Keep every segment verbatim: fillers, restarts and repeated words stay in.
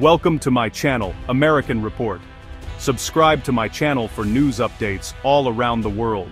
Welcome to my channel, American Report. Subscribe to my channel for news updates all around the world.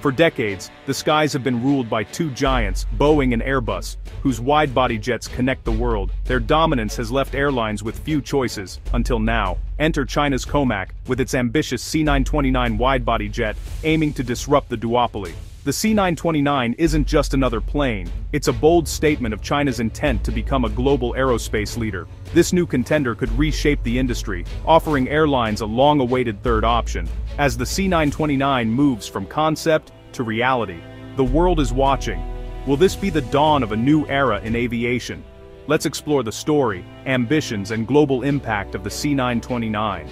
For decades, the skies have been ruled by two giants, Boeing and Airbus, whose wide-body jets connect the world. Their dominance has left airlines with few choices, until now. Enter China's COMAC, with its ambitious C nine twenty-nine wide-body jet, aiming to disrupt the duopoly. The C nine twenty-nine isn't just another plane, it's a bold statement of China's intent to become a global aerospace leader. This new contender could reshape the industry, offering airlines a long-awaited third option. As the C nine twenty-nine moves from concept to reality, the world is watching. Will this be the dawn of a new era in aviation? Let's explore the story, ambitions, and global impact of the C nine twenty-nine.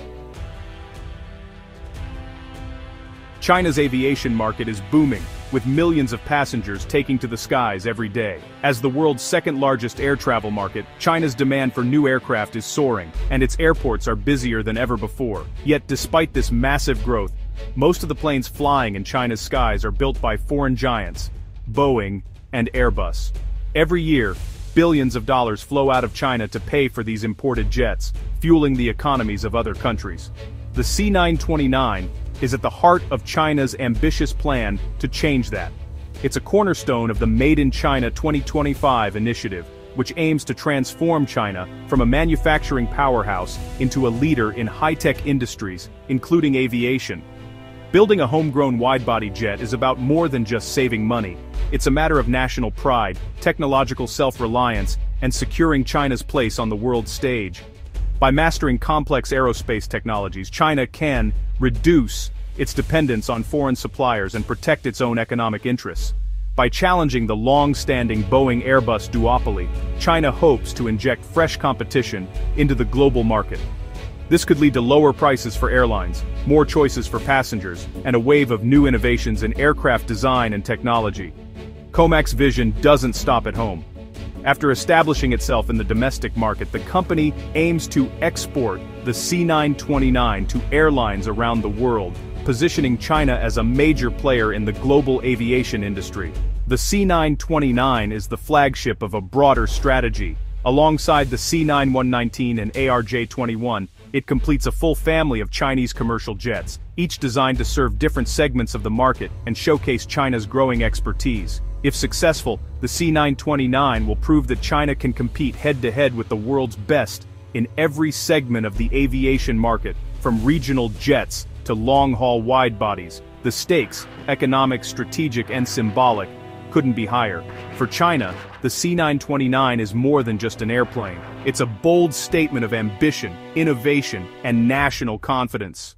China's aviation market is booming, with millions of passengers taking to the skies every day. As the world's second-largest air travel market, China's demand for new aircraft is soaring, and its airports are busier than ever before. Yet despite this massive growth, most of the planes flying in China's skies are built by foreign giants, Boeing and Airbus. Every year, billions of dollars flow out of China to pay for these imported jets, fueling the economies of other countries. The C nine twenty-nine is at the heart of China's ambitious plan to change that. It's a cornerstone of the Made in China twenty twenty-five initiative, which aims to transform China from a manufacturing powerhouse into a leader in high-tech industries, including aviation. Building a homegrown wide-body jet is about more than just saving money. It's a matter of national pride, technological self-reliance, and securing China's place on the world stage. By mastering complex aerospace technologies, China can reduce its dependence on foreign suppliers and protect its own economic interests. By challenging the long-standing Boeing-Airbus duopoly, China hopes to inject fresh competition into the global market. This could lead to lower prices for airlines, more choices for passengers, and a wave of new innovations in aircraft design and technology. COMAC's vision doesn't stop at home. After establishing itself in the domestic market, the company aims to export the C nine twenty-nine to airlines around the world, positioning China as a major player in the global aviation industry. The C nine twenty-nine is the flagship of a broader strategy. Alongside the C nine nineteen and A R J twenty-one, it completes a full family of Chinese commercial jets, each designed to serve different segments of the market and showcase China's growing expertise. If successful, the C nine twenty-nine will prove that China can compete head-to-head with the world's best in every segment of the aviation market, from regional jets to long-haul wide-bodies. The stakes, economic, strategic, and symbolic, couldn't be higher. For China, the C nine twenty-nine is more than just an airplane. It's a bold statement of ambition, innovation, and national confidence.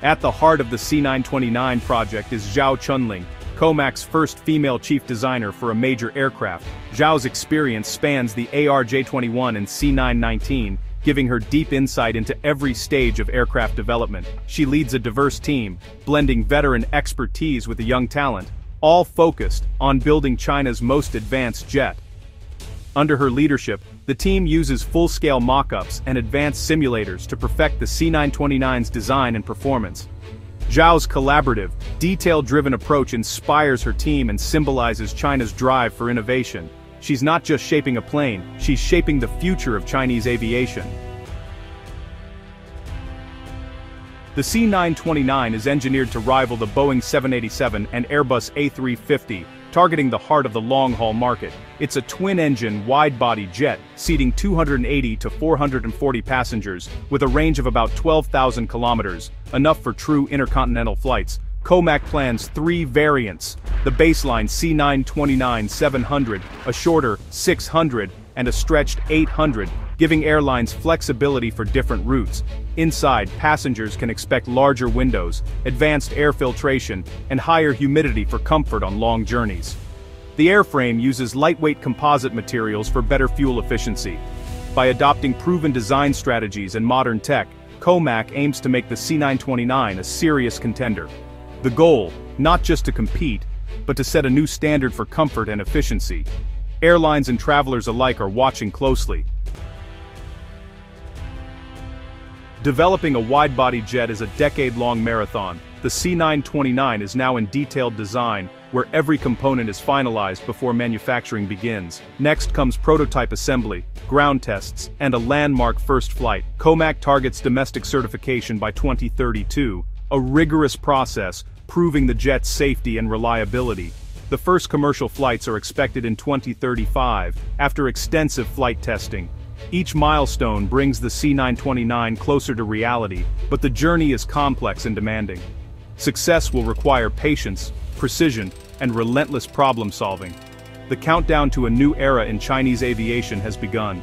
At the heart of the C nine twenty-nine project is Zhao Chunling, COMAC's first female chief designer for a major aircraft. Zhao's experience spans the A R J twenty-one and C nine nineteen, giving her deep insight into every stage of aircraft development. She leads a diverse team, blending veteran expertise with a young talent, all focused on building China's most advanced jet. Under her leadership, the team uses full-scale mock-ups and advanced simulators to perfect the C nine twenty-nine's design and performance. Zhao's collaborative, detail-driven approach inspires her team and symbolizes China's drive for innovation. She's not just shaping a plane, she's shaping the future of Chinese aviation. The C nine twenty-nine is engineered to rival the Boeing seven eighty-seven and Airbus A three fifty, targeting the heart of the long-haul market. It's a twin-engine wide-body jet, seating two hundred eighty to four hundred forty passengers, with a range of about twelve thousand kilometers, enough for true intercontinental flights. COMAC plans three variants: the baseline C nine twenty-nine seven hundred, a shorter six hundred, and a stretched eight hundred, giving airlines flexibility for different routes. Inside, passengers can expect larger windows, advanced air filtration, and higher humidity for comfort on long journeys. The airframe uses lightweight composite materials for better fuel efficiency. By adopting proven design strategies and modern tech, COMAC aims to make the C nine twenty-nine a serious contender. The goal, not just to compete, but to set a new standard for comfort and efficiency. Airlines and travelers alike are watching closely. Developing a wide-body jet is a decade-long marathon. The C nine twenty-nine is now in detailed design, where every component is finalized before manufacturing begins. Next comes prototype assembly, ground tests, and a landmark first flight. COMAC targets domestic certification by twenty thirty-two, a rigorous process proving the jet's safety and reliability. The first commercial flights are expected in twenty thirty-five, after extensive flight testing. Each milestone brings the C nine twenty-nine closer to reality, but the journey is complex and demanding. Success will require patience, precision, and relentless problem-solving. The countdown to a new era in Chinese aviation has begun.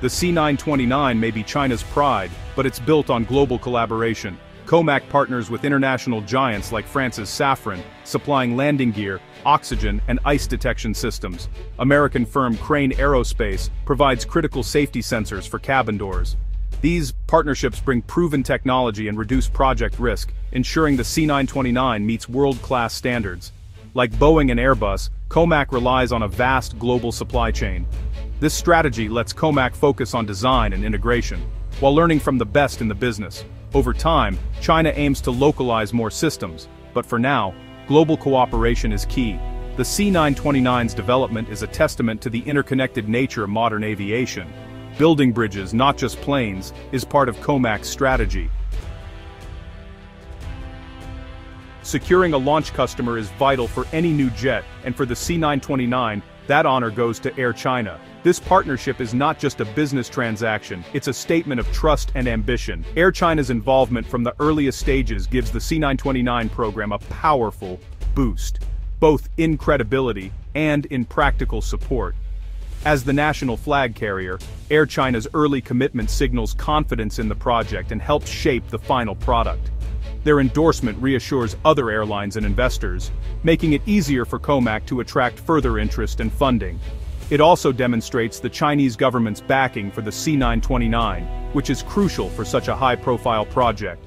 The C nine twenty-nine may be China's pride, but it's built on global collaboration. COMAC partners with international giants like France's Safran, supplying landing gear, oxygen, and ice detection systems. American firm Crane Aerospace provides critical safety sensors for cabin doors. These partnerships bring proven technology and reduce project risk, ensuring the C nine twenty-nine meets world-class standards. Like Boeing and Airbus, COMAC relies on a vast global supply chain. This strategy lets COMAC focus on design and integration, while learning from the best in the business. Over time, China aims to localize more systems, but for now, global cooperation is key. The C nine twenty-nine's development is a testament to the interconnected nature of modern aviation. Building bridges, not just planes, is part of COMAC's strategy. Securing a launch customer is vital for any new jet, and for the C nine twenty-nine, that honor goes to Air China. This partnership is not just a business transaction, it's a statement of trust and ambition. Air China's involvement from the earliest stages gives the C nine twenty-nine program a powerful boost, both in credibility and in practical support. As the national flag carrier, Air China's early commitment signals confidence in the project and helps shape the final product. Their endorsement reassures other airlines and investors, making it easier for COMAC to attract further interest and funding. It also demonstrates the Chinese government's backing for the C nine twenty-nine, which is crucial for such a high-profile project.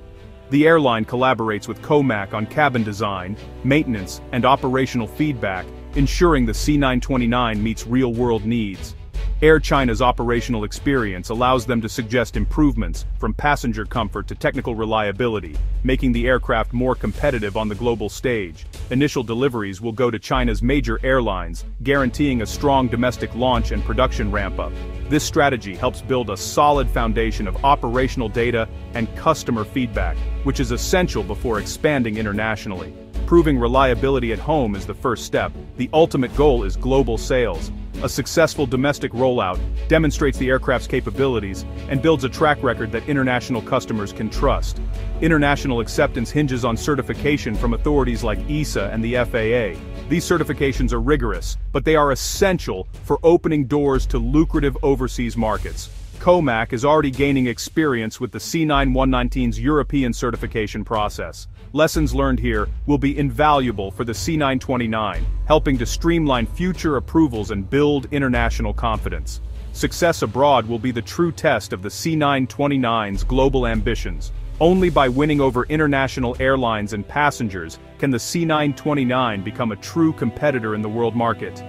The airline collaborates with COMAC on cabin design, maintenance, and operational feedback, ensuring the C nine twenty-nine meets real-world needs. Air China's operational experience allows them to suggest improvements, from passenger comfort to technical reliability, making the aircraft more competitive on the global stage. Initial deliveries will go to China's major airlines, guaranteeing a strong domestic launch and production ramp-up. This strategy helps build a solid foundation of operational data and customer feedback, which is essential before expanding internationally. Proving reliability at home is the first step. The ultimate goal is global sales. A successful domestic rollout demonstrates the aircraft's capabilities and builds a track record that international customers can trust. International acceptance hinges on certification from authorities like E A S A and the F A A. These certifications are rigorous, but they are essential for opening doors to lucrative overseas markets. COMAC is already gaining experience with the C nine nineteen's European certification process. Lessons learned here will be invaluable for the C nine twenty-nine, helping to streamline future approvals and build international confidence. Success abroad will be the true test of the C nine twenty-nine's global ambitions. Only by winning over international airlines and passengers can the C nine twenty-nine become a true competitor in the world market.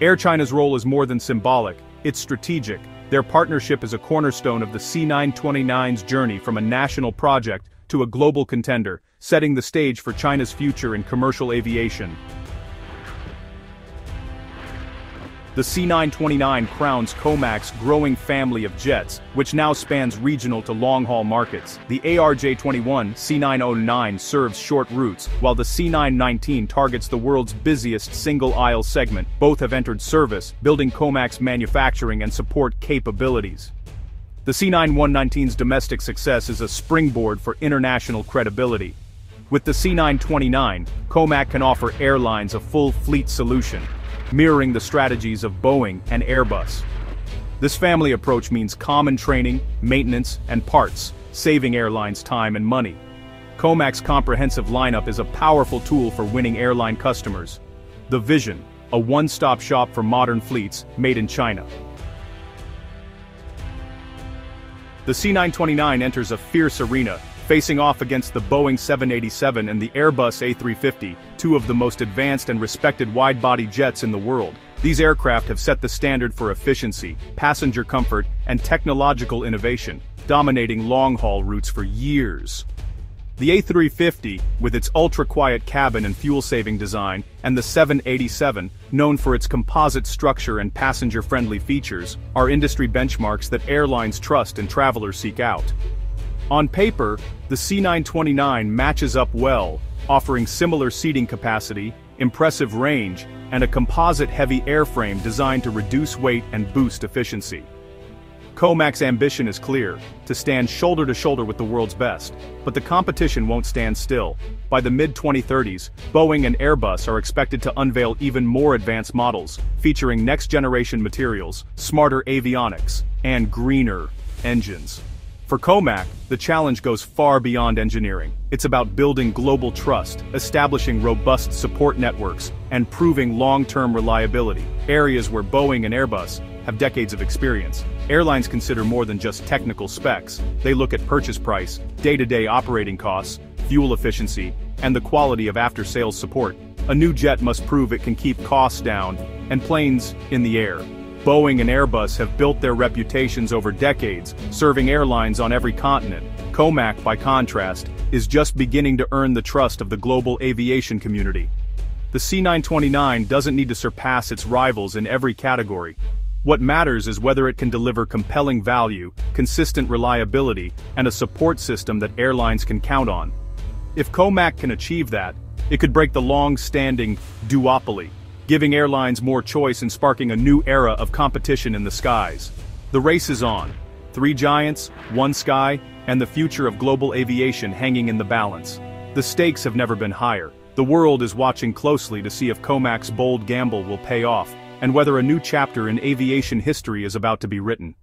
Air China's role is more than symbolic, it's strategic. Their partnership is a cornerstone of the C nine twenty-nine's journey from a national project to a global contender, setting the stage for China's future in commercial aviation. The C nine twenty-nine crowns COMAC's growing family of jets, which now spans regional to long-haul markets. The A R J twenty-one C nine oh nine serves short routes, while the C nine nineteen targets the world's busiest single-aisle segment. Both have entered service, building COMAC's manufacturing and support capabilities. The C nine nineteen's domestic success is a springboard for international credibility. With the C nine twenty-nine, COMAC can offer airlines a full fleet solution, mirroring the strategies of Boeing and Airbus. This family approach means common training, maintenance, and parts, saving airlines time and money. COMAC's comprehensive lineup is a powerful tool for winning airline customers. The vision, a one-stop shop for modern fleets, made in China. The C nine twenty-nine enters a fierce arena, facing off against the Boeing seven eighty-seven and the Airbus A three fifty, two of the most advanced and respected wide-body jets in the world. These aircraft have set the standard for efficiency, passenger comfort, and technological innovation, dominating long-haul routes for years. The A three fifty, with its ultra-quiet cabin and fuel-saving design, and the seven eighty-seven, known for its composite structure and passenger-friendly features, are industry benchmarks that airlines trust and travelers seek out. On paper, the C nine twenty-nine matches up well, offering similar seating capacity, impressive range, and a composite-heavy airframe designed to reduce weight and boost efficiency. COMAC's ambition is clear, to stand shoulder-to-shoulder with the world's best, but the competition won't stand still. By the mid twenty thirties, Boeing and Airbus are expected to unveil even more advanced models, featuring next-generation materials, smarter avionics, and greener engines. For COMAC, the challenge goes far beyond engineering. It's about building global trust, establishing robust support networks, and proving long-term reliability, areas where Boeing and Airbus have decades of experience. Airlines consider more than just technical specs. They look at purchase price, day-to-day operating costs, fuel efficiency, and the quality of after-sales support. A new jet must prove it can keep costs down and planes in the air. Boeing and Airbus have built their reputations over decades, serving airlines on every continent. COMAC, by contrast, is just beginning to earn the trust of the global aviation community. The C nine twenty-nine doesn't need to surpass its rivals in every category. What matters is whether it can deliver compelling value, consistent reliability, and a support system that airlines can count on. If COMAC can achieve that, it could break the long-standing duopoly, giving airlines more choice and sparking a new era of competition in the skies. The race is on. Three giants, one sky, and the future of global aviation hanging in the balance. The stakes have never been higher. The world is watching closely to see if COMAC's bold gamble will pay off, and whether a new chapter in aviation history is about to be written.